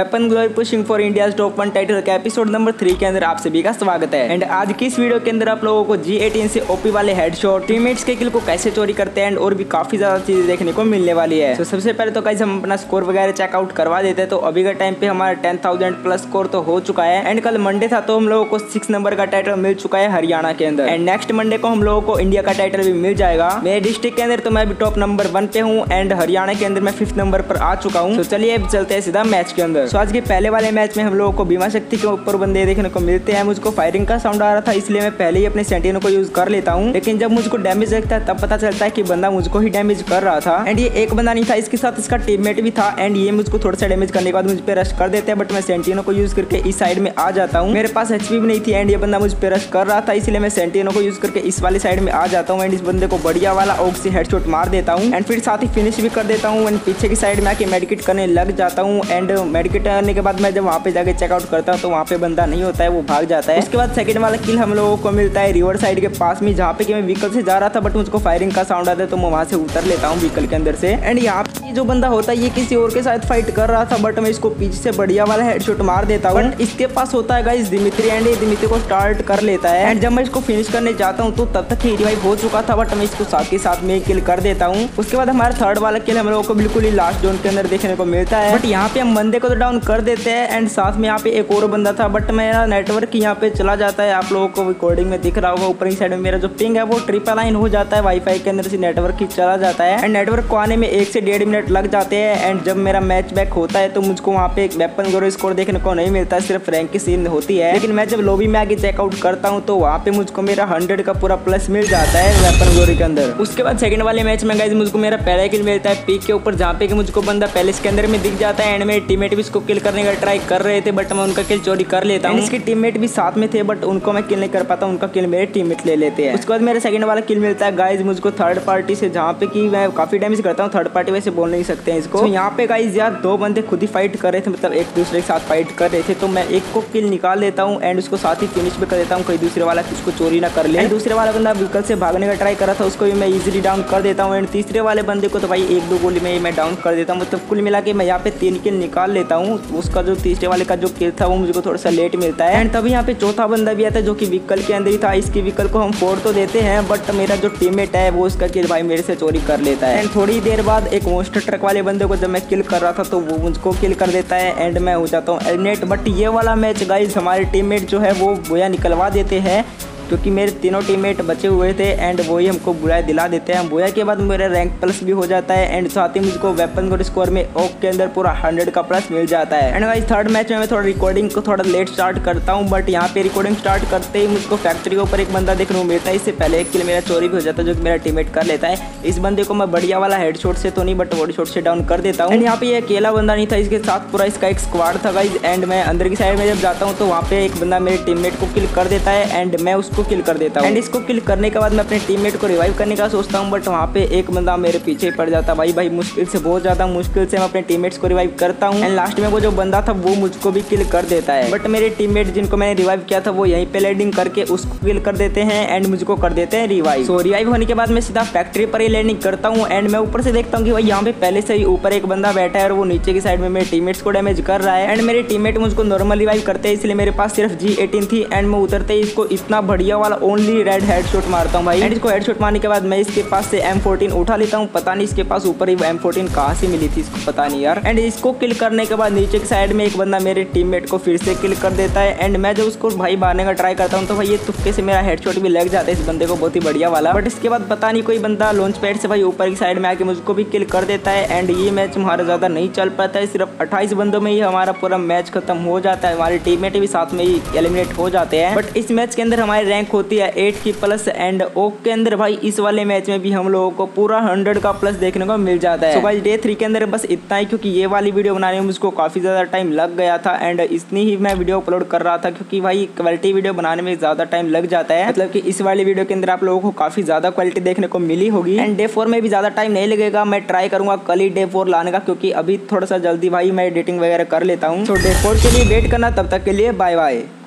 Weapon glory pushing for India's top one title के episode number 3 के अंदर आप सभी का स्वागत है। एंड आज की इस वीडियो के अंदर आप लोगों को G18 से ओपी वाले हेडशॉट, टीममेट्स के किल को कैसे चोरी करते हैं और भी काफी ज्यादा चीजें देखने को मिलने वाली है। तो सबसे पहले तो गाइस हम अपना स्कोर वगैरह चेकआउट करवा देते हैं। तो अभी का टाइम पे हमारा 10,000 प्लस स्कोर तो हो चुका है। एंड कल मंडे था तो हम लोगों को 6 नंबर का टाइटल मिल चुका है हरियाणा के अंदर। एंड नेक्स्ट मंडे को हम लोगों को इंडिया का टाइटल भी मिल जाएगा। मेरे डिस्ट्रिक्ट के अंदर तो मैं भी टॉप नंबर 1 पे हूँ एंड हरियाणा के अंदर मैं 5th नंबर पर आ चुका हूँ। तो चलिए अब चलते हैं सीधा मैच के अंदर। तो आज के पहले वाले मैच में हम लोगों को बीमा शक्ति के ऊपर बंदे देखने को मिलते हैं। मुझको फायरिंग का साउंड आ रहा था इसलिए मैं पहले ही अपने सेंटिनो को यूज कर लेता हूँ, लेकिन जब मुझको डैमेज लगता है तब पता चलता है कि बंदा मुझको ही डैमेज कर रहा था। एंड ये एक बंदा नहीं था, इसके साथ इसका टीममेट भी था। एंड ये मुझको थोड़ा सा डैमेज करने के बाद मुझ पर रश कर देते हैं, बट मैं सेंटिनो को यूज करके इस साइड में आ जाता हूँ। मेरे पास एचपी भी नहीं थी एंड ये बंदा मुझ पर रश कर रहा था, इसलिए मैं सेंटिनो को यूज करके इस वाली साइड में आ जाता हूँ। एंड इस बंदे को बढ़िया वाला ऑग से हेडशॉट मार देता हूँ एंड फिर साथ ही फिनिश भी कर देता हूँ। एंड पीछे की साइड में आके मेडिकेट करने लग जाता हूँ। एंड मेडिकेट करने के बाद मैं जब वहाँ पे जाके चेकआउट करता हूँ तो वहाँ पे बंदा नहीं होता है, वो भाग जाता है। उसके बाद सेकंड वाला किल हम लोगों को मिलता है रिवर साइड के पास में, जहाँ पे कि मैं व्हीकल से जा रहा था बट मुझको फायरिंग का साउंड आता है तो मैं वहाँ से उतर लेता हूँ व्हीकल के अंदर से। एंड यहाँ पे जो बंदा होता है ये किसी और के साथ फाइट कर रहा था, बट मैं इसको पीछे से बढ़िया वाला हेडशॉट मार देता हूँ। बट इसके पास होता है गाइस दिमित्री एंड ये दिमित्री को स्टार्ट कर लेता है। एंड जब मैं इसको फिनिश करने जाता हूँ तो तब तक ही रिवाइव हो चुका था, बट मैं इसको साथ ही साथ में किल कर देता हूँ। उसके बाद हमारा थर्ड वाला किल हम लोगों को बिल्कुल ही लास्ट जोन के अंदर देखने को मिलता है। बट यहाँ पे हम बंदे को तो डाउन कर देते हैं एंड साथ में यहाँ पे एक और बंदा था, बट मेरा नेटवर्क यहाँ पे चला जाता है। आप लोगों को रिकॉर्डिंग में दिख रहा होगा ऊपर की साइड में मेरा जो पिंग है वो 999 हो जाता है, वाईफाई के अंदर से नेटवर्क ही चला जाता है। एंड नेटवर्क को आने में 1 से 1.5 मिनट लग जाते हैं। एंड जब मेरा मैच बैक होता है तो मुझको वहाँ पे वेपन ग्लोरी स्कोर देखने को नहीं मिलता है, सिर्फ रैंक की सीन होती है। लेकिन मैं जब लॉबी में आगे चेकआउट करता हूँ तो वहाँ पे मुझको मेरा 100 का पूरा प्लस मिल जाता है वेपन ग्लोरी के अंदर। उसके बाद सेकंड वाले मैच में गाइस मुझको मेरा पहला किल मिलता है पीक के ऊपर, जहाँ पे मुझको बंदा पैलेस के अंदर में दिख जाता है। एंड मेरे टीममेट भी इसको किल करने का ट्राई कर रहे थे, बट मैं उनका किल चोरी कर लेता हूँ। इसके टीममेट भी साथ में थे बट उनको मैं किल नहीं कर पाता, उनका किल मेरे टीममेट ले लेते हैं। उसके बाद मेरा सेकंड वाला किल मिलता है गाइस मुझको थर्ड पार्टी से, जहाँ पे कि मैं काफी डैमेज करता हूँ। थर्ड पार्टी वैसे बोल नहीं सकते हैं इसको। तो यहाँ पे गाइस यार 2 बंदे खुद ही फाइट कर रहे थे, मतलब एक दूसरे के साथ फाइट कर रहे थे, तो मैं एक को किल निकाल लेता हूँ एंड उसको साथ ही फिनिश भी कर देता हूँ, कोई दूसरे वाला उसको चोरी ना कर ले। दूसरे वाला बंदा व्हीकल से भागने का ट्राई कर रहा था, उसको भी मैं इजिली डाउन कर देता हूँ। एंड तीसरे वाले बंदे को तो भाई 1-2 गोली में मैं डाउन कर देता हूँ। मतलब कुल मिला के मैं यहाँ पे 3 किल निकाल लेता हूँ। उसका जो तीसरे वाले का जो किल था वो मुझको थोड़ा सा लेट मिलता है। एंड तभी यहाँ पे चौथा बंदा भी आता है जो कि व्हीकल के अंदर ही था। इसकी व्हीकल को हम 4 तो देते हैं, बट मेरा जो टीममेट है वो उसका किल भाई मेरे से चोरी कर लेता है। एंड थोड़ी देर बाद एक मोस्टर ट्रक वाले बंदे को जब मैं किल कर रहा था तो वो मुझको किल कर देता है एंड मैं हो जाता हूँ एलिमिनेट। बट ये वाला मैच गाइज हमारे टीममेट जो है वो बोया निकलवा देते हैं, क्योंकि मेरे तीनों टीममेट बचे हुए थे एंड वही हमको बुराई दिला देते हैं। बुराई के बाद मेरा रैंक प्लस भी हो जाता है एंड साथ ही मुझको वेपन ग्लोरी स्कोर में ओक के अंदर पूरा 100 का प्लस मिल जाता है। एंड गाइस थर्ड मैच में मैं थोड़ा रिकॉर्डिंग को थोड़ा लेट स्टार्ट करता हूँ, बट यहाँ पे रिकॉर्डिंग स्टार्ट करते ही मुझको फैक्ट्री के ऊपर एक बंदा देखने को मिलता है। इससे पहले एक किल मेरा चोरी भी हो जाता है जो कि मेरा टीममेट कर लेता है। इस बंदे को मैं बढ़िया वाला हेडशॉट से तो नहीं बट बॉडीशॉट से डाउन कर देता हूँ। एंड यहाँ पे अकेला बंदा नहीं था, इसके साथ पूरा इसका एक स्क्वाड था गाइज। एंड मैं अंदर की साइड में जब जाता हूँ तो वहाँ पे एक बंदा मेरे टीममेट को किल कर देता है एंड मैं उसको किल कर देता हूँ। एंड इसको किल करने के बाद मैं अपने टीममेट को रिवाइव करने का सोचता हूँ, बट वहाँ पे एक बंदा मेरे पीछे पड़ जाता है। भाई मुश्किल से बहुत ज्यादा मुश्किल से मैं अपने टीममेट्स को रिवाइव करता हूँ। एंड लास्ट में वो जो बंदा था वो मुझको भी किल कर देता है, बट मेरे टीममेट जिनको मैंने रिवाइव किया था वो यहीं पे लैंडिंग करके उसको किल कर देते हैं एंड मुझको कर देते हैं रिवाइव। सो रिवाइव होने के बाद मैं सीधा फैक्ट्री पर ही लैंडिंग करता हूँ। एंड मैं ऊपर से देखता हूँ कि भाई यहाँ पे पहले से ही ऊपर एक बंदा बैठा है और वो नीचे की साइड में मेरे टीममेट्स को डैमेज कर रहा है। एंड मेरे टीममेट मुझको नॉर्मल रिवाइव करते हैं, इसलिए मेरे पास सिर्फ G18 थी। एंड मैं उतरते ही इसको इतना बढ़िया वाला ओनली रेड हेडशॉट मारता हूँ भाई। एंड इसको हेडशॉट मारने के बाद मैं इसके पास से M14 उठा लेता हूँ। पता नहीं इसके पास ऊपर ही M14 कहाँ से मिली थी इसको पता नहीं यार। एंड इसको किल करने के बाद नीचे की साइड में एक बंदा मेरे टीममेट को फिर से किल कर देता है। एंड मैं जब उसको भाई मारने का ट्राई करता हूँ तो भाई ये तुक्के से मेरा हेडशॉट भी लग जाता है इस बंदे को, बहुत ही बढ़िया वाला। बट इसके बाद पता नहीं कोई बंदा लॉन्च पैड से भाई ऊपर की साइड में आके मुझको भी किल कर देता है। एंड ये मैच हमारा ज़्यादा नहीं चल पाता है, सिर्फ 28 बंदों में ही हमारा पूरा मैच खत्म हो जाता है। हमारे टीममेट भी साथ में ही एलिमिनेट हो जाते हैं। बट इस मैच के अंदर हमारे रैंक होती है 8 की प्लस एंड ओक के अंदर भाई इस वाले मैच में भी हम लोगों को पूरा 100 का प्लस देखने को मिल जाता है। तो गाइस डे 3 के अंदर बस इतना ही, क्योंकि ये वाली वीडियो बनाने में मुझको काफ़ी ज़्यादा टाइम लग गया था। एंड इतनी ही मैं वीडियो अपलोड कर रहा था क्योंकि भाई क्वालिटी वीडियो बनाने में ज़्यादा टाइम लग जाता है। मतलब कि इस वाली वीडियो के अंदर आप लोगों को काफ़ी ज़्यादा क्वालिटी देखने को मिली होगी। एंड डे 4 में भी ज़्यादा टाइम नहीं लगेगा, मैं ट्राई करूँगा कल ही डे 4 लाने का, क्योंकि अभी थोड़ा सा जल्दी भाई मैं एडिटिंग वगैरह कर लेता हूँ। तो डे 4 के लिए वेट करना, तब तक के लिए बाय बाय।